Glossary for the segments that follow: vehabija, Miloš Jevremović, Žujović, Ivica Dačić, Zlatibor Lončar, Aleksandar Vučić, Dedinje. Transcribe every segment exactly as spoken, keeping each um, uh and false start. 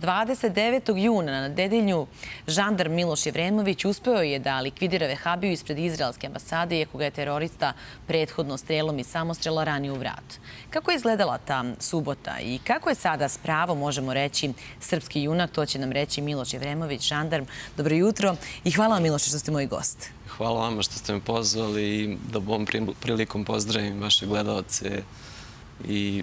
dvadeset devetog juna na Dedinju žandar Miloš Jevremović uspeo je da likvidira vehabiju ispred izraelske ambasade, iako ga je terorista prethodno strelom i samostrela ranio u vrat. Kako je izgledala ta subota i kako je sada s pravom, možemo reći, srpski junak, to će nam reći Miloš Jevremović, žandar. Dobro jutro i hvala vam, Miloše, što ste moj gost. Hvala vama što ste me pozvali i da bom prilikom pozdravim vaše gledalce i...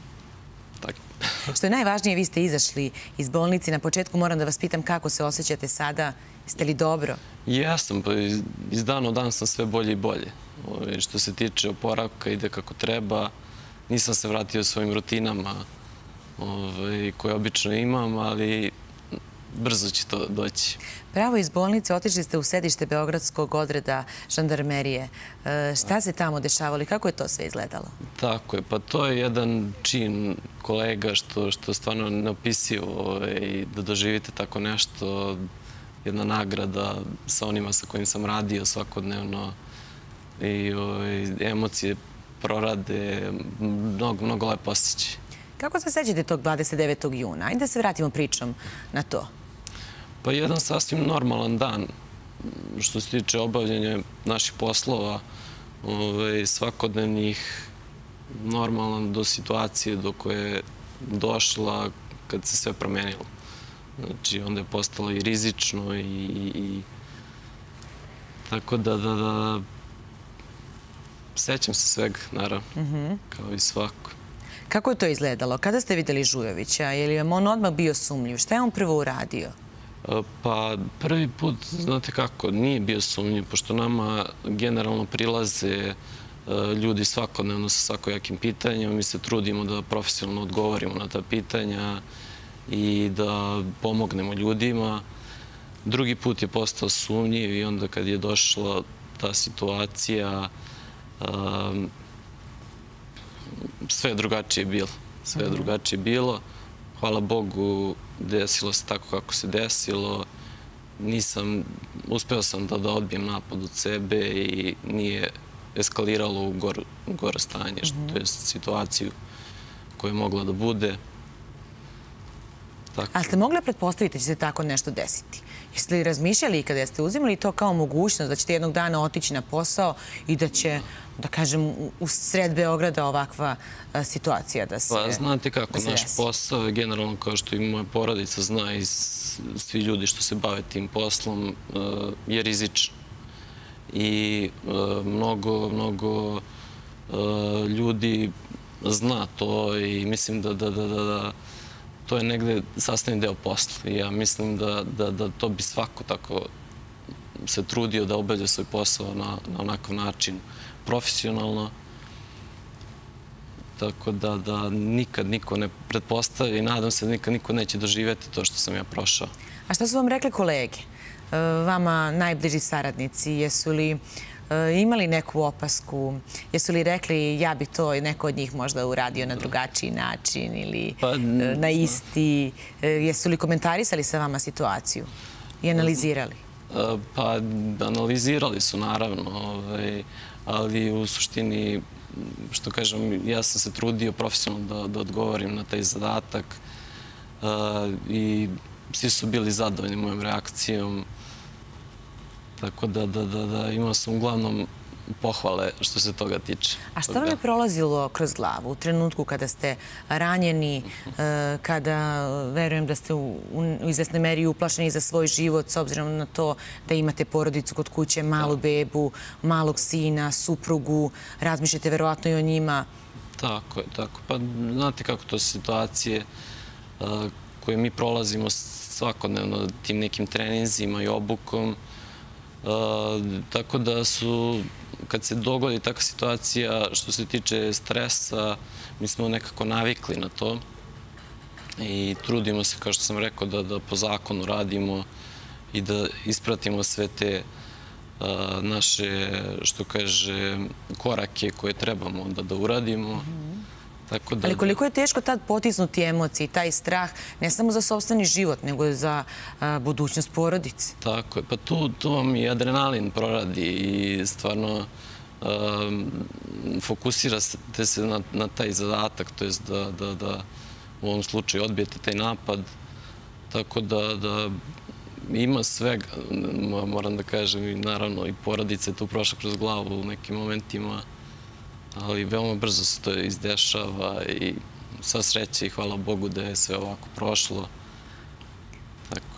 Što je najvažnije, vi ste izašli iz bolnice. Na početku moram da vas pitam kako se osjećate sada. Ste li dobro? Ja sam, pa iz dana u dan sam sve bolje i bolje. Što se tiče oporavka, ide kako treba. Nisam se vratio svojim rutinama koje obično imam, ali brzo će to doći. Pravo iz bolnice otišli ste u sedište Beogradskog odreda žandarmerije. Šta se tamo dešavalo i kako je to sve izgledalo? Tako je, pa to je jedan čin kolega što stvarno ne opisivo da doživite tako nešto. Jedna nagrada sa onima sa kojim sam radio svakodnevno i emocije prorade, mnogo, mnogo lepo osjećaj. Kako se sećate tog dvadeset devetog juna? Ajde da se vratimo pričom na to. Pa jedan sasvim normalan dan što se tiče obavljanja naših poslova, svakodnevnih, normalan do situacije do koje je došla kad se sve promenilo. Znači, onda je postalo i rizično i... Tako da, da, da... Sećam se svega, naravno, kao i svako. Kako je to izgledalo? Kada ste videli Žujovića? Je li on odmah bio sumnjiv? Šta je on prvo uradio? Pa prvi put, znate kako, nije bio sumnjiv, pošto nama generalno prilaze ljudi svakodnevno sa svakojakim pitanjima. Mi se trudimo da profesionalno odgovorimo na ta pitanja i da pomognemo ljudima. Drugi put je postao sumnjiv i onda kad je došla ta situacija, sve je drugačije bilo. Sve je drugačije bilo. Hvala Bogu, desilo se tako kako se desilo. Nisam, uspeo sam da odbijem napad od sebe i nije eskaliralo u gore stanje, to je situaciju koja je mogla da bude. Ali ste mogli pretpostaviti da će se tako nešto desiti? Jeste li razmišljali i kada ste uzimali to kao mogućnost da ćete jednog dana otići na posao i da će, da kažem, u sred Beograda ovakva situacija da se... Pa znate kako, naš posao je generalno, kao što i moja porodica zna i svi ljudi što se bave tim poslom, je rizičan. I mnogo, mnogo ljudi zna to i mislim da... To je negde sastavni deo posla i ja mislim da to bi svako tako se trudio da obavlja svoj posao na onakav način profesionalno. Tako da nikad niko ne pretpostavi i nadam se da nikad niko neće doživjeti to što sam ja prošao. A šta su vam rekli kolege, vama najbliži saradnici? Jesu li imali neku opasku? Jesu li rekli ja bi to neko od njih možda uradio na drugačiji način ili na isti? Jesu li komentarisali sa vama situaciju i analizirali? Pa analizirali su, naravno, ali u suštini, što kažem, ja sam se trudio profesionalno da odgovorim na taj zadatak i svi su bili zadovoljni mojom reakcijom. Tako da imao sam uglavnom pohvale što se toga tiče. A što vam je prolazilo kroz glavu u trenutku kada ste ranjeni, kada, verujem da ste u izvesnoj meri uplašeni za svoj život s obzirom na to da imate porodicu kod kuće, malu bebu, malog sina, suprugu, razmišljate verovatno i o njima? Tako je, tako. Pa znate kako to su situacije koje mi prolazimo svakodnevno tim nekim treninzima i obukom. Tako da su, kad se dogodi takva situacija što se tiče stresa, mi smo nekako navikli na to i trudimo se, kao što sam rekao, da po zakonu radimo i da ispratimo sve te naše, što kaže, korake koje trebamo da uradimo. Ali koliko je teško tad potisnuti emocije i taj strah, ne samo za sopstveni život, nego za budućnost porodice? Tako je. Pa tu vam i adrenalin proradi i stvarno fokusirate se na taj zadatak, to je da u ovom slučaju odbijete taj napad. Tako da ima svega, moram da kažem, i naravno i porodica je tu prošla kroz glavu u nekim momentima, ali veoma brzo se to izdešava i sva sreća i hvala Bogu da je sve ovako prošlo.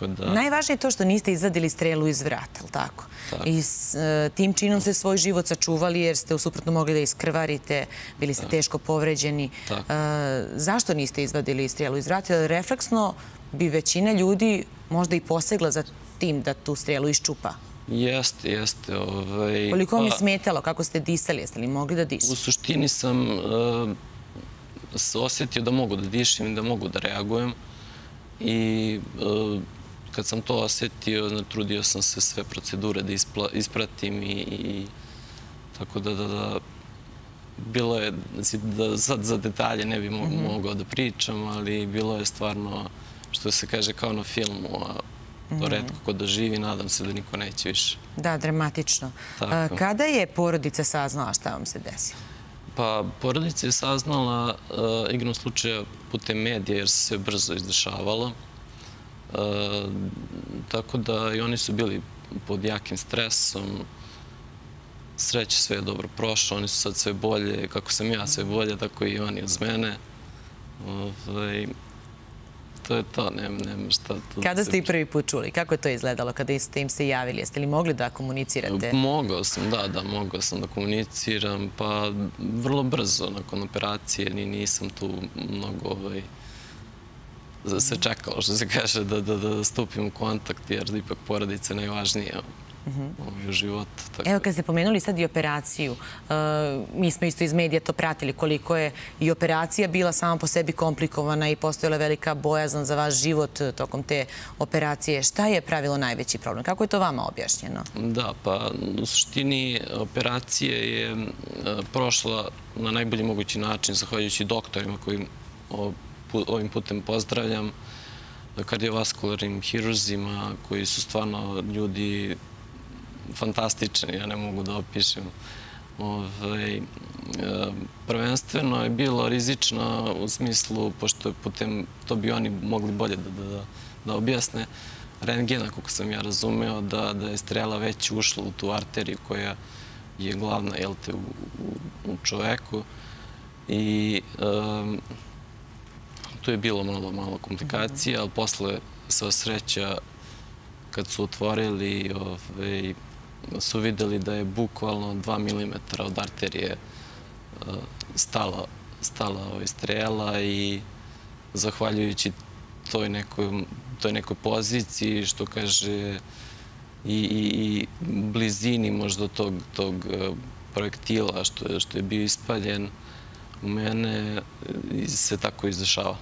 Da... Najvažnije je to što niste izvadili strelu iz vrata, ali tako? tako? I s, e, tim činom ste svoj život sačuvali jer ste usuprotno mogli da iskrvarite, bili ste tako. teško povređeni. E, zašto niste izvadili strelu iz vrata? Jer refleksno bi većina ljudi možda i posegla za tim da tu strelu iščupa. Jeste, jeste. Ovaj... Koliko mi je smetalo, kako ste disali, jeste li mogli da dišete? U suštini sam e, se osjetio da mogu da dišem i da mogu da reagujem. I e, kad sam to osjetio, trudio sam se sve procedure da ispla, ispratim i, i tako da, da, da bilo je, da sad za detalje ne bi mo, mm-hmm. mogao da pričam, ali bilo je stvarno, što se kaže, kao na filmu, a to mm-hmm. retko ko doživi, nadam se da niko neće više. Da, dramatično. A, kada je porodica saznala šta vam se desilo? Pa, porodica je saznala uh, igrom slučaja putem medija jer se sve brzo izdešavalo. Uh, tako da i oni su bili pod jakim stresom. Sreće, sve je dobro prošlo, oni su sad sve bolje. Kako sam ja sve bolje, tako i oni uz mene. Ove, to je to, nema, nema šta. To kada ste i prvi put čuli? Kako je to izgledalo kada ste im se javili? Jeste li mogli da komunicirate? Mogao sam, da, da, mogao sam da komuniciram. Pa vrlo brzo, nakon operacije, nisam tu mnogo ovaj, se čekalo, što se kaže, da, da, da stupim u kontakt, jer ipak porodica je najvažnija. U životu. Evo, kad ste pomenuli sad i operaciju, mi smo isto iz medija to pratili, koliko je i operacija bila sama po sebi komplikovana i postojala velika bojazan za vaš život tokom te operacije. Šta je pravilo najveći problem? Kako je to vama objašnjeno? Da, pa u suštini operacija je prošla na najbolji mogući način, zahvaljujući doktorima koji ovim putem pozdravljam, kardiovaskularnim hirurzima koji su stvarno ljudi fantastični, ja ne mogu da opišem. Ove, prvenstveno je bilo rizično u smislu, pošto putem, to bi oni mogli bolje da, da, da objasne, rentgena, kako sam ja razumeo, da, da je strela već ušla u tu arteriju koja je glavna, jel te, u, u, u čoveku. I um, tu je bilo malo, malo komplikacija, ali posle se osreća kad su otvorili, ove, su videli da je bukvalno dva milimetra od arterije stala, stala ove, strela i zahvaljujući toj nekoj, toj nekoj poziciji, što kaže, i, i, i blizini možda tog, tog projektila što je, što je bio ispaljen, u mene se tako izdešava.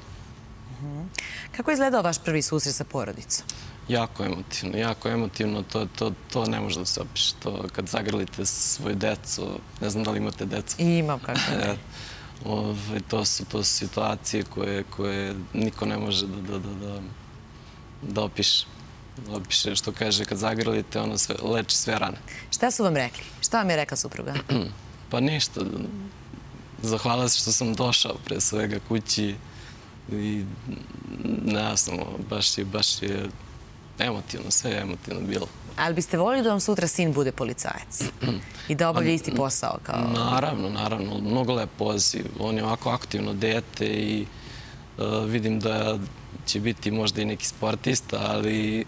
Kako je izgledao vaš prvi susret sa porodicom? Jako emotivno, jako emotivno. To, to, to ne može da se opiše. To, kad zagrlite svoju decu, ne znam da li imate decu. I imam kako ne. Ove, to, su, to su situacije koje, koje niko ne može da, da, da, da, da opiše. Da opiše što kaže, kad zagrlite, ono sve, leči sve rane. Šta su vam rekli? Šta vam je rekla supruga? Pa ništa. Zahvala se što sam došao pre svega kući. I ne znam, baš je, baš je emotivno, sve je emotivno bilo. Ali biste voljeli da vam sutra sin bude policajac i da obavlja isti posao kao... Naravno, naravno. Mnogo lep poziv. On je ovako aktivno dete i uh, vidim da će biti možda i neki sportista, ali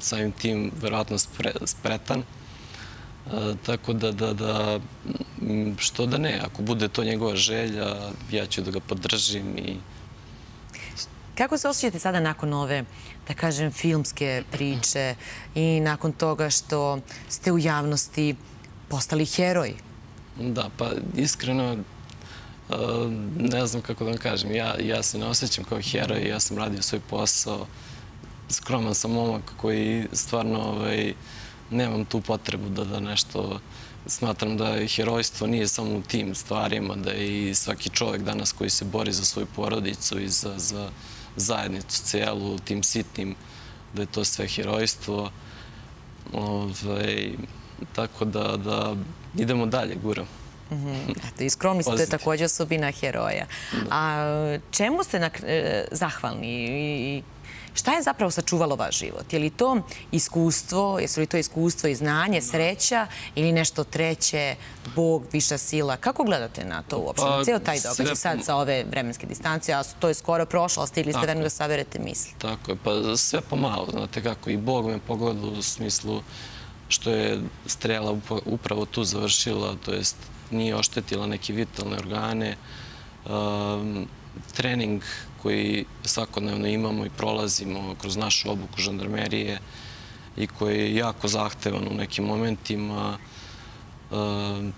samim tim verovatno spre, spretan. Uh, tako da, da, da, što da ne, ako bude to njegova želja, ja ću da ga podržim i... Kako se osjećate sada nakon ove, da kažem, filmske priče i nakon toga što ste u javnosti postali heroj? Da, pa iskreno, ne znam kako da vam kažem. Ja, ja se ne osjećam kao heroj, ja sam radio svoj posao. Skroman sam momak koji stvarno ovaj, nemam tu potrebu da, da nešto... Smatram da herojstvo nije samo u tim stvarima, da je i svaki čovjek danas koji se bori za svoju porodicu i za, za zajednicu cijelu, tim sitnim, da je to sve herojstvo. Ove, tako da, da idemo dalje, guramo. I skromni ste također osobina heroja. A čemu ste zahvalni i šta je zapravo sačuvalo vaš život? Je li to iskustvo, jesu li to iskustvo i znanje, sreća ili nešto treće, Bog, viša sila? Kako gledate na to uopšte? Cijel taj događaj sad sa ove vremenske distancije, a to je skoro prošlo, stigli ste vremena da saberete misli. Tako je, pa sve pomalo, znate kako. I Bog me pogledao u smislu što je strela upravo tu završila, to jest nije oštetila neke vitalne organe. Trening koji svakodnevno imamo i prolazimo kroz našu obuku žandarmerije i koji je jako zahtevan u nekim momentima,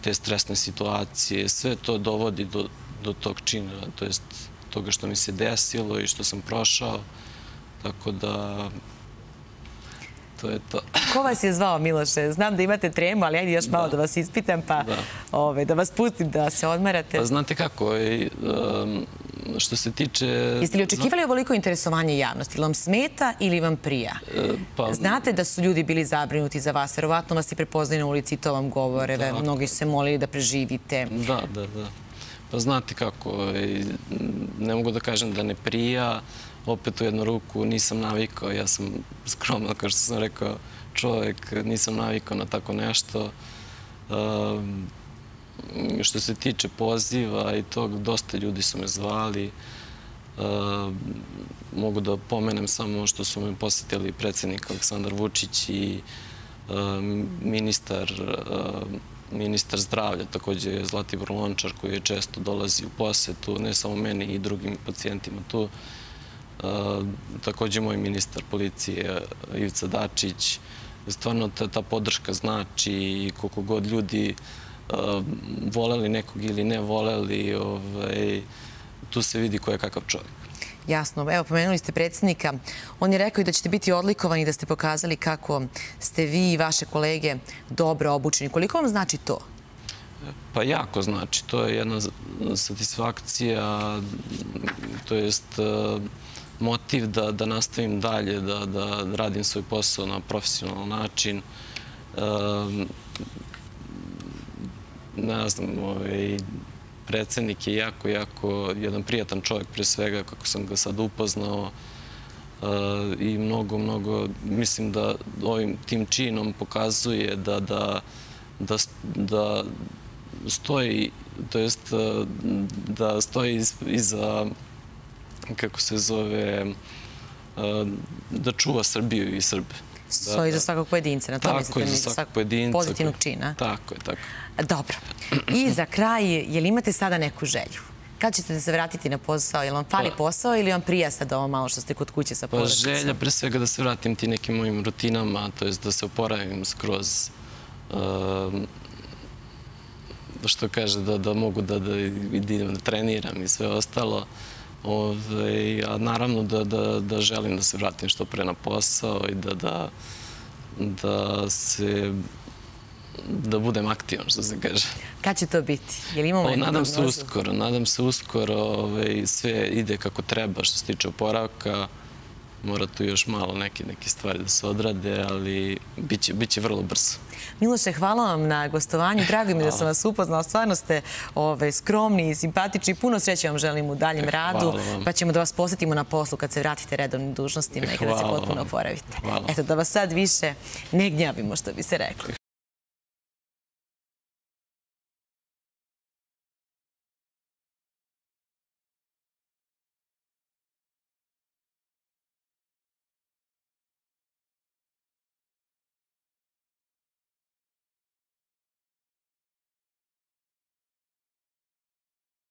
te stresne situacije, sve to dovodi do, do tog čina, to jest toga što mi se desilo i što sam prošao, tako da to je to. Ko vas je zvao, Miloše? Znam da imate tremu, ali ajde još malo da vas ispitam pa da vas pustim da se odmarate. Znate kako je... Što se tiče... Jeste li očekivali ovoliko interesovanje javnosti? Ili vam smeta ili vam prija? Znate da su ljudi bili zabrinuti za vas. Verovatno vas i prepoznaju na ulici i to vam govore. Mnogi su se molili da preživite. Da, da, da. Pa znate kako. Ne mogu da kažem da ne prija. Opet u jednu ruku nisam navikao. Ja sam skromno, kao što sam rekao, čovjek. Nisam navikao na tako nešto. Što se tiče poziva i tog, dosta ljudi su me zvali. Mogu da pomenem samo što su me posjetili predsjednik Aleksandar Vučić i ministar zdravlja, također Zlatibor Lončar, koji je često dolazi u posetu, ne samo meni i drugim pacijentima tu. Također moj ministar policije Ivica Dačić. Stvarno ta podrška znači i koliko god ljudi voleli nekog ili ne voleli, tu se vidi ko je kakav čovjek. Jasno. Evo, pomenuli ste predsjednika. On je rekao i da ćete biti odlikovani, da ste pokazali kako ste vi i vaše kolege dobro obučeni. Koliko vam znači to? Pa jako znači. To je jedna satisfakcija, to jest motiv da nastavim dalje, da radim svoj posao na profesionalan način. Ne znam, predsjednik je jako, jako jedan prijatan čovjek, pre svega, kako sam ga sad upoznao. I mnogo, mnogo, mislim da ovim tim činom pokazuje da stoji, to jest da stoji iza, kako se zove, da čuva Srbiju i Srbe. Stoji za svakog pojedinca, na to mislite, za svakog pozitivnog čina. Tako je, tako. Dobro. I za kraj, je li imate sada neku želju? Kad ćete se vratiti na posao? Je li vam fali posao ili vam prija sad ovo malo što ste kod kuće sa porodicom? Želja pre svega da se vratim ti nekim mojim rutinama, to je da se oporavim skroz, što kaže, da mogu da idem da treniram i sve ostalo. A naravno da želim da se vratim što pre na posao i da budem aktivan, što se kaže. Kad će to biti? Nadam se uskoro. Nadam se uskoro. Sve ide kako treba što se tiče oporavka. Mora tu još malo neke stvari da se odrade, ali bit će vrlo brzo. Miloše, hvala vam na gostovanju. Drago mi da sam vas upoznala. Stvarno ste skromni i simpatični. Puno sreće vam želim u daljem radu. Pa ćemo da vas posjetimo na poslu kad se vratite redovnim dužnostima i kada se potpuno oporavite. Eto, da vas sad više ne gnjavimo, što bi se rekli.